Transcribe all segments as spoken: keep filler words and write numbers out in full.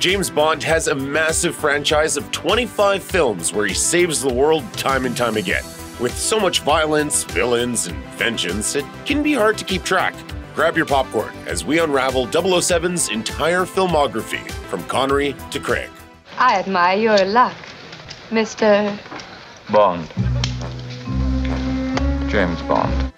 James Bond has a massive franchise of twenty-five films where he saves the world time and time again. With so much violence, villains, and vengeance, it can be hard to keep track. Grab your popcorn as we unravel double oh seven's entire filmography, from Connery to Craig. I admire your luck, Mister Bond. James Bond.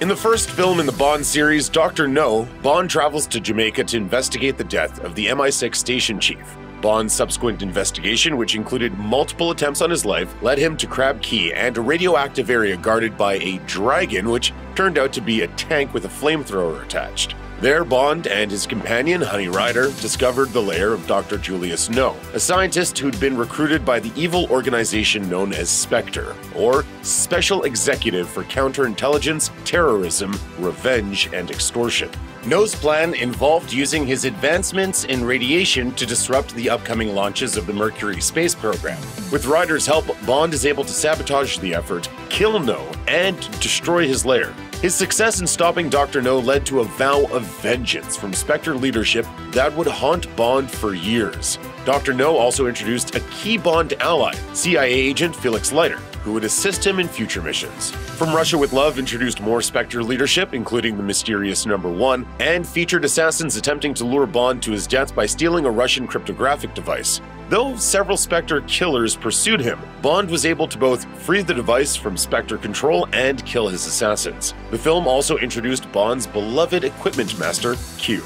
In the first film in the Bond series, Doctor No, Bond travels to Jamaica to investigate the death of the M I six station chief. Bond's subsequent investigation, which included multiple attempts on his life, led him to Crab Key and a radioactive area guarded by a dragon, which turned out to be a tank with a flamethrower attached. There, Bond and his companion, Honey Ryder, discovered the lair of Doctor Julius No, a scientist who'd been recruited by the evil organization known as Spectre, or Special Executive for Counterintelligence, Terrorism, Revenge, and Extortion. No's plan involved using his advancements in radiation to disrupt the upcoming launches of the Mercury space program. With Ryder's help, Bond is able to sabotage the effort, kill No, and destroy his lair. His success in stopping Doctor No led to a vow of vengeance from Spectre leadership that would haunt Bond for years. Doctor No also introduced a key Bond ally, C I A agent Felix Leiter, who would assist him in future missions. From Russia with Love introduced more Spectre leadership, including the mysterious Number One, and featured assassins attempting to lure Bond to his death by stealing a Russian cryptographic device. Though several Spectre killers pursued him, Bond was able to both free the device from Spectre control and kill his assassins. The film also introduced Bond's beloved equipment master, Q.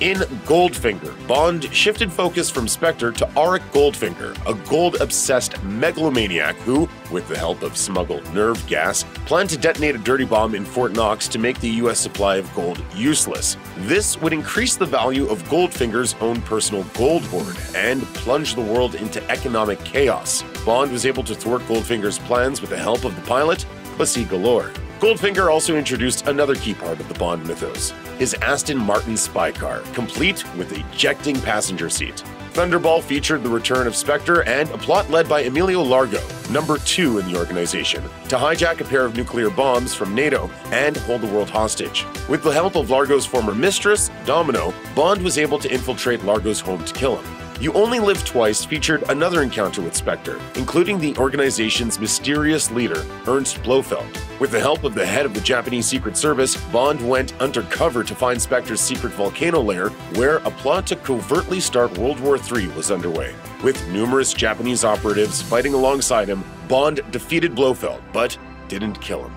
In Goldfinger, Bond shifted focus from Spectre to Auric Goldfinger, a gold-obsessed megalomaniac who, with the help of smuggled nerve gas, planned to detonate a dirty bomb in Fort Knox to make the U S supply of gold useless. This would increase the value of Goldfinger's own personal gold hoard and plunge the world into economic chaos. Bond was able to thwart Goldfinger's plans with the help of the pilot, Pussy Galore. Goldfinger also introduced another key part of the Bond mythos, his Aston Martin spy car, complete with a ejecting passenger seat. Thunderball featured the return of Spectre and a plot led by Emilio Largo, number two in the organization, to hijack a pair of nuclear bombs from NATO and hold the world hostage. With the help of Largo's former mistress, Domino, Bond was able to infiltrate Largo's home to kill him. You Only Live Twice featured another encounter with Spectre, including the organization's mysterious leader, Ernst Blofeld. With the help of the head of the Japanese Secret Service, Bond went undercover to find Spectre's secret volcano lair, where a plot to covertly start World War Three was underway. With numerous Japanese operatives fighting alongside him, Bond defeated Blofeld, but didn't kill him.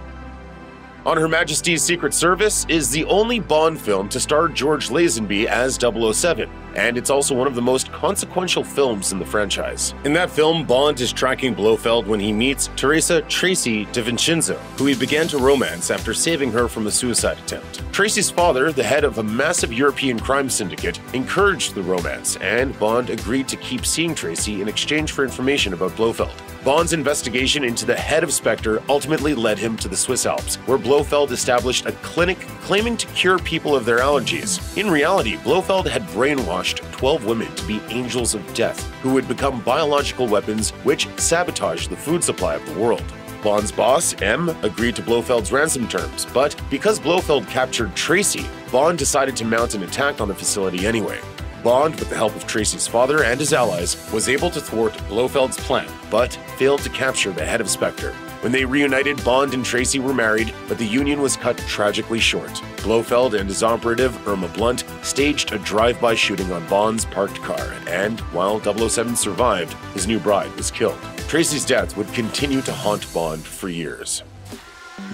On Her Majesty's Secret Service is the only Bond film to star George Lazenby as double oh seven, and it's also one of the most consequential films in the franchise. In that film, Bond is tracking Blofeld when he meets Teresa Tracy di Vicenzo, who he began to romance after saving her from a suicide attempt. Tracy's father, the head of a massive European crime syndicate, encouraged the romance, and Bond agreed to keep seeing Tracy in exchange for information about Blofeld. Bond's investigation into the head of Spectre ultimately led him to the Swiss Alps, where Blofeld established a clinic claiming to cure people of their allergies. In reality, Blofeld had brainwashed twelve women to be angels of death, who would become biological weapons which sabotage the food supply of the world. Bond's boss, M, agreed to Blofeld's ransom terms, but because Blofeld captured Tracy, Bond decided to mount an attack on the facility anyway. Bond, with the help of Tracy's father and his allies, was able to thwart Blofeld's plan, but failed to capture the head of Spectre. When they reunited, Bond and Tracy were married, but the union was cut tragically short. Blofeld and his operative, Irma Blunt, staged a drive-by shooting on Bond's parked car, and while double oh seven survived, his new bride was killed. Tracy's death would continue to haunt Bond for years.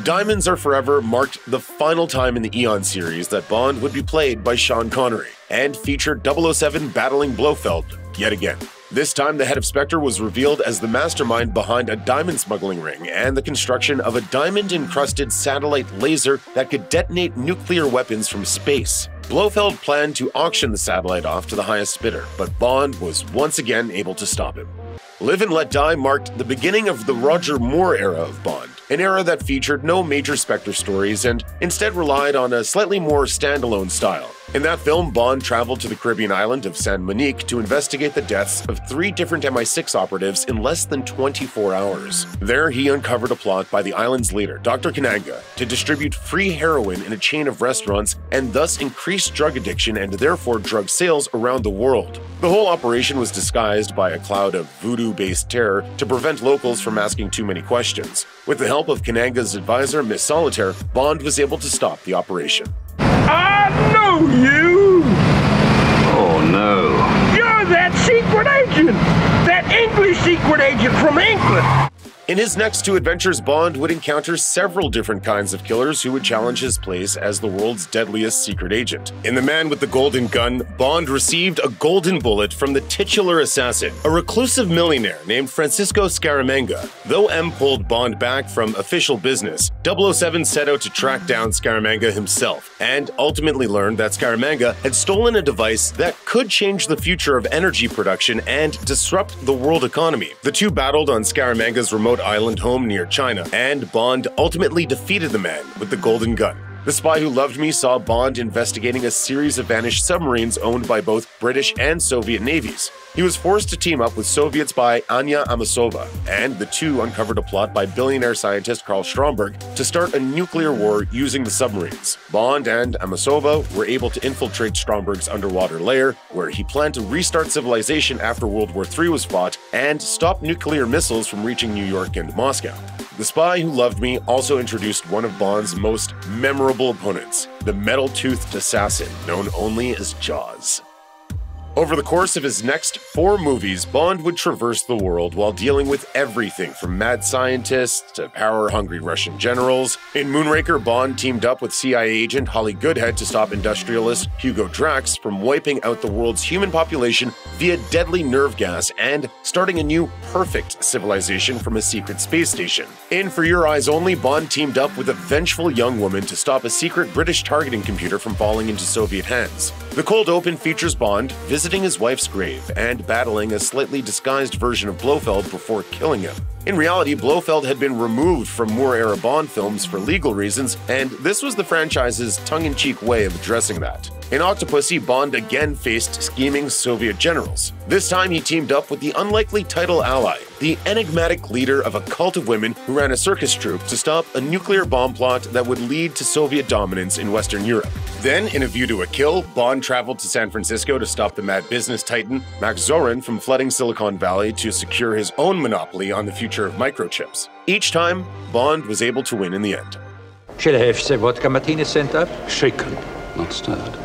Diamonds Are Forever marked the final time in the Eon series that Bond would be played by Sean Connery, and featured double oh seven battling Blofeld yet again. This time, the head of Spectre was revealed as the mastermind behind a diamond smuggling ring and the construction of a diamond-encrusted satellite laser that could detonate nuclear weapons from space. Blofeld planned to auction the satellite off to the highest bidder, but Bond was once again able to stop him. Live and Let Die marked the beginning of the Roger Moore era of Bond, an era that featured no major Spectre stories and instead relied on a slightly more standalone style. In that film, Bond traveled to the Caribbean island of San Monique to investigate the deaths of three different M I six operatives in less than twenty-four hours. There, he uncovered a plot by the island's leader, Doctor Kananga, to distribute free heroin in a chain of restaurants and thus increase drug addiction and therefore drug sales around the world. The whole operation was disguised by a cloud of voodoo-based terror to prevent locals from asking too many questions. With the help of Kananga's advisor, Miss Solitaire, Bond was able to stop the operation. I know you! Oh no. You're that secret agent! That English secret agent from England! In his next two adventures, Bond would encounter several different kinds of killers who would challenge his place as the world's deadliest secret agent. In The Man with the Golden Gun, Bond received a golden bullet from the titular assassin, a reclusive millionaire named Francisco Scaramanga. Though M pulled Bond back from official business, double oh seven set out to track down Scaramanga himself, and ultimately learned that Scaramanga had stolen a device that could change the future of energy production and disrupt the world economy. The two battled on Scaramanga's remote island home near China, and Bond ultimately defeated the man with the golden gun. The Spy Who Loved Me saw Bond investigating a series of vanished submarines owned by both British and Soviet navies. He was forced to team up with Soviet spy Anya Amasova, and the two uncovered a plot by billionaire scientist Karl Stromberg to start a nuclear war using the submarines. Bond and Amasova were able to infiltrate Stromberg's underwater lair, where he planned to restart civilization after World War Three was fought and stop nuclear missiles from reaching New York and Moscow. The Spy Who Loved Me also introduced one of Bond's most memorable opponents, the metal-toothed assassin known only as Jaws. Over the course of his next four movies, Bond would traverse the world while dealing with everything from mad scientists to power-hungry Russian generals. In Moonraker, Bond teamed up with C I A agent Holly Goodhead to stop industrialist Hugo Drax from wiping out the world's human population via deadly nerve gas and starting a new perfect civilization from a secret space station. In For Your Eyes Only, Bond teamed up with a vengeful young woman to stop a secret British targeting computer from falling into Soviet hands. The cold open features Bond visiting his wife's grave and battling a slightly disguised version of Blofeld before killing him. In reality, Blofeld had been removed from Moore-era Bond films for legal reasons, and this was the franchise's tongue-in-cheek way of addressing that. In Octopussy, Bond again faced scheming Soviet generals. This time he teamed up with the unlikely title ally, the enigmatic leader of a cult of women who ran a circus troupe to stop a nuclear bomb plot that would lead to Soviet dominance in Western Europe. Then, in A View to a Kill, Bond traveled to San Francisco to stop the mad business titan Max Zorin from flooding Silicon Valley to secure his own monopoly on the future of microchips. Each time, Bond was able to win in the end. Should I have said vodka martini sent up? Shaken, not stirred.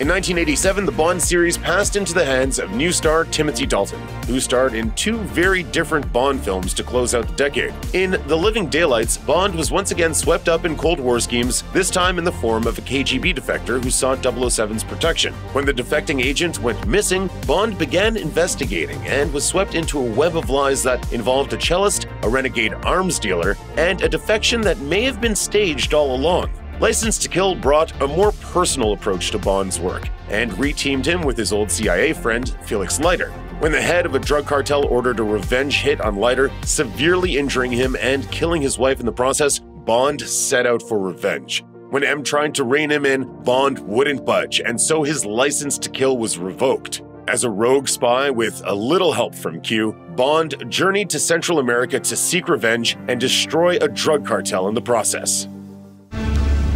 In nineteen eighty-seven, the Bond series passed into the hands of new star Timothy Dalton, who starred in two very different Bond films to close out the decade. In The Living Daylights, Bond was once again swept up in Cold War schemes, this time in the form of a K G B defector who sought double oh seven's protection. When the defecting agent went missing, Bond began investigating and was swept into a web of lies that involved a cellist, a renegade arms dealer, and a defection that may have been staged all along. License to Kill brought a more personal approach to Bond's work and reteamed him with his old C I A friend, Felix Leiter, when the head of a drug cartel ordered a revenge hit on Leiter, severely injuring him and killing his wife in the process. Bond set out for revenge. When M tried to rein him in, Bond wouldn't budge, and so his license to kill was revoked. As a rogue spy with a little help from Q, Bond journeyed to Central America to seek revenge and destroy a drug cartel in the process.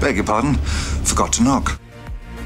Beg your pardon, forgot to knock.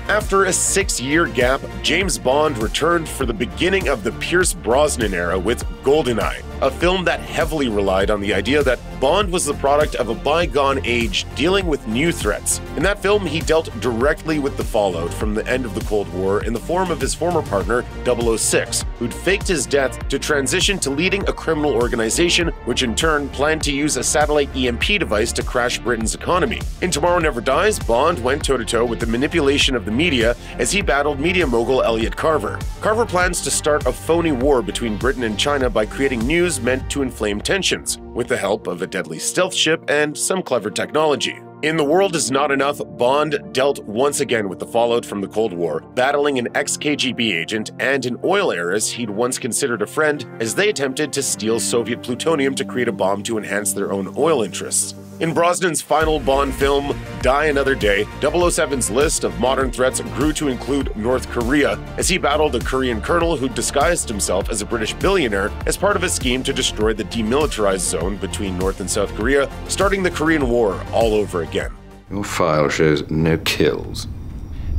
After a six-year gap, James Bond returned for the beginning of the Pierce Brosnan era with GoldenEye, a film that heavily relied on the idea that Bond was the product of a bygone age dealing with new threats. In that film, he dealt directly with the fallout from the end of the Cold War in the form of his former partner, double oh six, who'd faked his death to transition to leading a criminal organization, which in turn planned to use a satellite E M P device to crash Britain's economy. In Tomorrow Never Dies, Bond went toe-to-toe with the manipulation of the media as he battled media mogul Elliot Carver. Carver plans to start a phony war between Britain and China by creating news meant to inflame tensions, with the help of a deadly stealth ship and some clever technology. In The World Is Not Enough, Bond dealt once again with the fallout from the Cold War, battling an ex-K G B agent and an oil heiress he'd once considered a friend as they attempted to steal Soviet plutonium to create a bomb to enhance their own oil interests. In Brosnan's final Bond film, Die Another Day, double oh seven's list of modern threats grew to include North Korea, as he battled a Korean colonel who disguised himself as a British billionaire as part of a scheme to destroy the demilitarized zone between North and South Korea, starting the Korean War all over again. Your file shows no kills,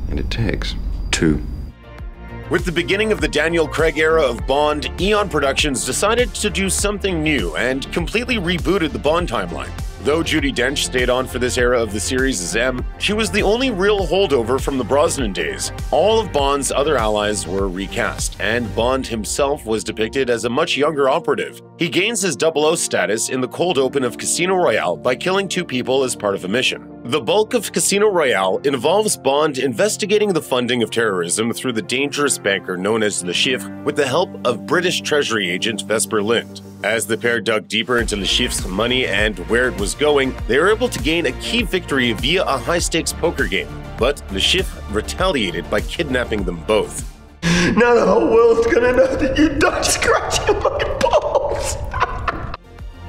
and it takes two. With the beginning of the Daniel Craig era of Bond, Eon Productions decided to do something new and completely rebooted the Bond timeline. Though Judi Dench stayed on for this era of the series as M, she was the only real holdover from the Brosnan days. All of Bond's other allies were recast, and Bond himself was depicted as a much younger operative. He gains his double oh status in the cold open of Casino Royale by killing two people as part of a mission. The bulk of Casino Royale involves Bond investigating the funding of terrorism through the dangerous banker known as Le Chiffre with the help of British Treasury agent Vesper Lynd. As the pair dug deeper into Le Chiffre's money and where it was going, they were able to gain a key victory via a high-stakes poker game, but Le Chiffre retaliated by kidnapping them both. Now the whole world's gonna know that you don't scratch your my balls!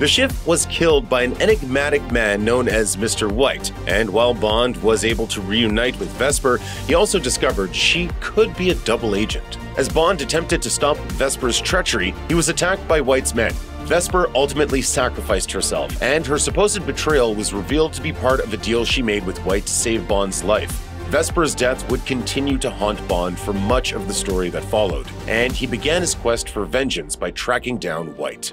Le Chiffre was killed by an enigmatic man known as Mister White, and while Bond was able to reunite with Vesper, he also discovered she could be a double agent. As Bond attempted to stop Vesper's treachery, he was attacked by White's men. Vesper ultimately sacrificed herself, and her supposed betrayal was revealed to be part of a deal she made with White to save Bond's life. Vesper's death would continue to haunt Bond for much of the story that followed, and he began his quest for vengeance by tracking down White.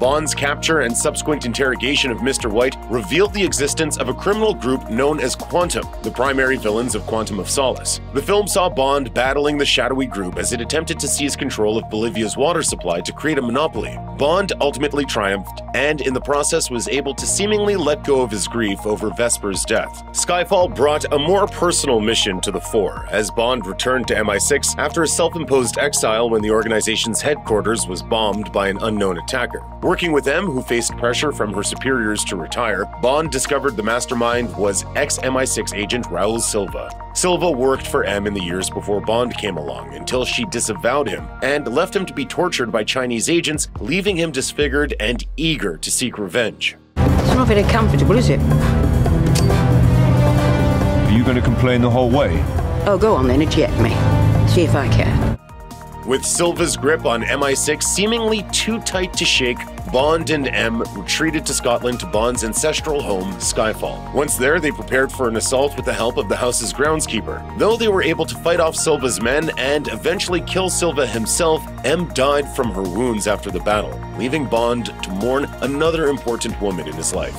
Bond's capture and subsequent interrogation of Mister White revealed the existence of a criminal group known as Quantum, the primary villains of Quantum of Solace. The film saw Bond battling the shadowy group as it attempted to seize control of Bolivia's water supply to create a monopoly. Bond ultimately triumphed, and in the process was able to seemingly let go of his grief over Vesper's death. Skyfall brought a more personal mission to the fore, as Bond returned to M I six after a self-imposed exile when the organization's headquarters was bombed by an unknown attacker. Working with M, who faced pressure from her superiors to retire, Bond discovered the mastermind was ex-M I six agent Raoul Silva. Silva worked for M in the years before Bond came along, until she disavowed him and left him to be tortured by Chinese agents, leaving him disfigured and eager to seek revenge. It's not very comfortable, is it? Are you going to complain the whole way? Oh, go on then, eject me. See if I can. With Silva's grip on M I six seemingly too tight to shake, Bond and M retreated to Scotland to Bond's ancestral home, Skyfall. Once there, they prepared for an assault with the help of the house's groundskeeper. Though they were able to fight off Silva's men and eventually kill Silva himself, M died from her wounds after the battle, leaving Bond to mourn another important woman in his life.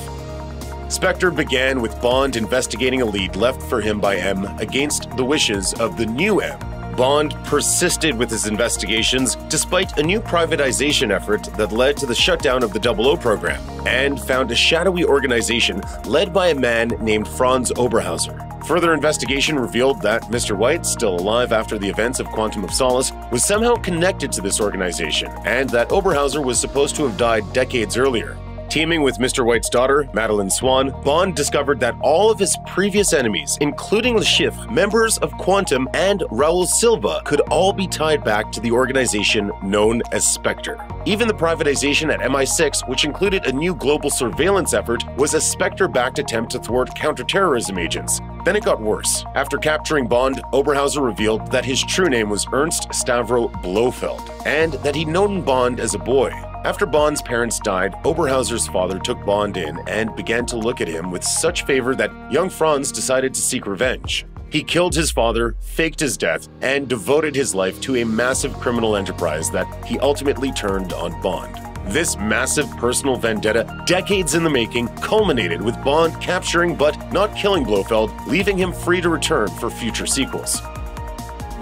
Spectre began with Bond investigating a lead left for him by M against the wishes of the new M. Bond persisted with his investigations despite a new privatization effort that led to the shutdown of the double oh program, and found a shadowy organization led by a man named Franz Oberhauser. Further investigation revealed that Mister White, still alive after the events of Quantum of Solace, was somehow connected to this organization, and that Oberhauser was supposed to have died decades earlier. Teaming with Mister White's daughter, Madeleine Swann, Bond discovered that all of his previous enemies, including Le Chiffre, members of Quantum, and Raoul Silva, could all be tied back to the organization known as Spectre. Even the privatization at M I six, which included a new global surveillance effort, was a Spectre-backed attempt to thwart counterterrorism agents. Then it got worse. After capturing Bond, Oberhauser revealed that his true name was Ernst Stavro Blofeld, and that he'd known Bond as a boy. After Bond's parents died, Oberhauser's father took Bond in and began to look at him with such favor that young Franz decided to seek revenge. He killed his father, faked his death, and devoted his life to a massive criminal enterprise that he ultimately turned on Bond. This massive personal vendetta, decades in the making, culminated with Bond capturing but not killing Blofeld, leaving him free to return for future sequels.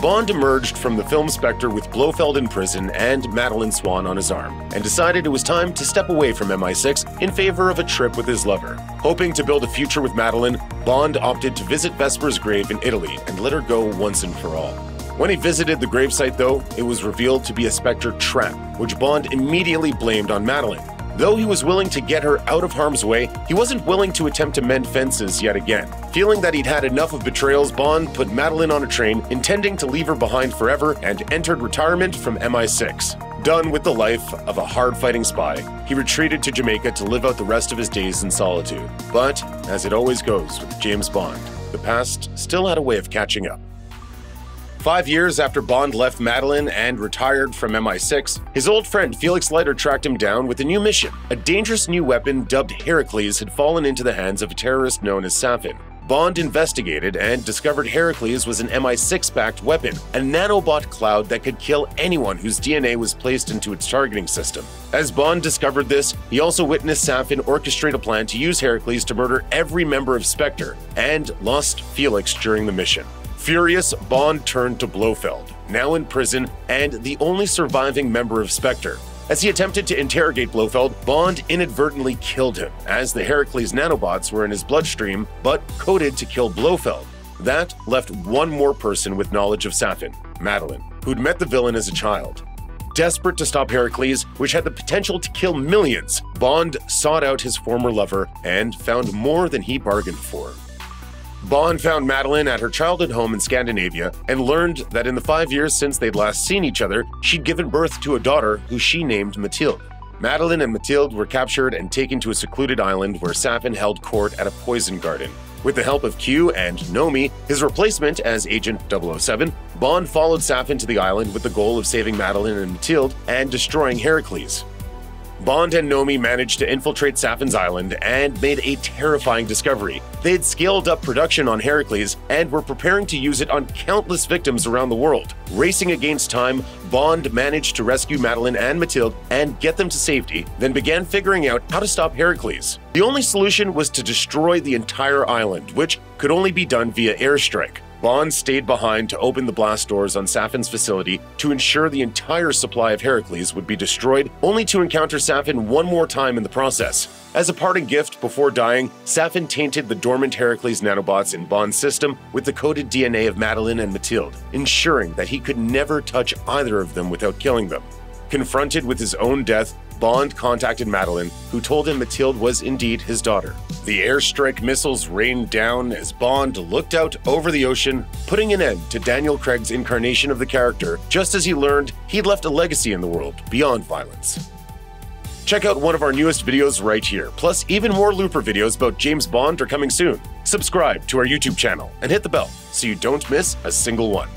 Bond emerged from the film Spectre with Blofeld in prison and Madeleine Swann on his arm, and decided it was time to step away from M I six in favor of a trip with his lover. Hoping to build a future with Madeleine, Bond opted to visit Vesper's grave in Italy and let her go once and for all. When he visited the gravesite, though, it was revealed to be a Spectre trap, which Bond immediately blamed on Madeleine. Though he was willing to get her out of harm's way, he wasn't willing to attempt to mend fences yet again. Feeling that he'd had enough of betrayals, Bond put Madeleine on a train, intending to leave her behind forever, and entered retirement from M I six. Done with the life of a hard-fighting spy, he retreated to Jamaica to live out the rest of his days in solitude. But, as it always goes with James Bond, the past still had a way of catching up. Five years after Bond left Madeleine and retired from M I six, his old friend Felix Leiter tracked him down with a new mission. A dangerous new weapon dubbed Heracles had fallen into the hands of a terrorist known as Safin. Bond investigated and discovered Heracles was an M I six-backed weapon, a nanobot cloud that could kill anyone whose D N A was placed into its targeting system. As Bond discovered this, he also witnessed Safin orchestrate a plan to use Heracles to murder every member of Spectre, and lost Felix during the mission. Furious, Bond turned to Blofeld, now in prison and the only surviving member of Spectre. As he attempted to interrogate Blofeld, Bond inadvertently killed him, as the Heracles nanobots were in his bloodstream, but coded to kill Blofeld. That left one more person with knowledge of Safin, Madeleine, who'd met the villain as a child. Desperate to stop Heracles, which had the potential to kill millions, Bond sought out his former lover and found more than he bargained for. Bond found Madeleine at her childhood home in Scandinavia and learned that in the five years since they'd last seen each other, she'd given birth to a daughter who she named Mathilde. Madeleine and Mathilde were captured and taken to a secluded island where Safin held court at a poison garden. With the help of Q and Nomi, his replacement as Agent double oh seven, Bond followed Safin to the island with the goal of saving Madeleine and Mathilde and destroying Heracles. Bond and Nomi managed to infiltrate Safin's island and made a terrifying discovery. They'd scaled up production on Heracles and were preparing to use it on countless victims around the world. Racing against time, Bond managed to rescue Madeleine and Mathilde and get them to safety, then began figuring out how to stop Heracles. The only solution was to destroy the entire island, which could only be done via airstrike. Bond stayed behind to open the blast doors on Safin's facility to ensure the entire supply of Heracles would be destroyed, only to encounter Safin one more time in the process. As a parting gift before dying, Safin tainted the dormant Heracles nanobots in Bond's system with the coded D N A of Madeleine and Mathilde, ensuring that he could never touch either of them without killing them. Confronted with his own death, Bond contacted Madeleine, who told him Mathilde was indeed his daughter. The airstrike missiles rained down as Bond looked out over the ocean, putting an end to Daniel Craig's incarnation of the character, just as he learned he'd left a legacy in the world beyond violence. Check out one of our newest videos right here, plus even more Looper videos about James Bond are coming soon. Subscribe to our YouTube channel and hit the bell so you don't miss a single one.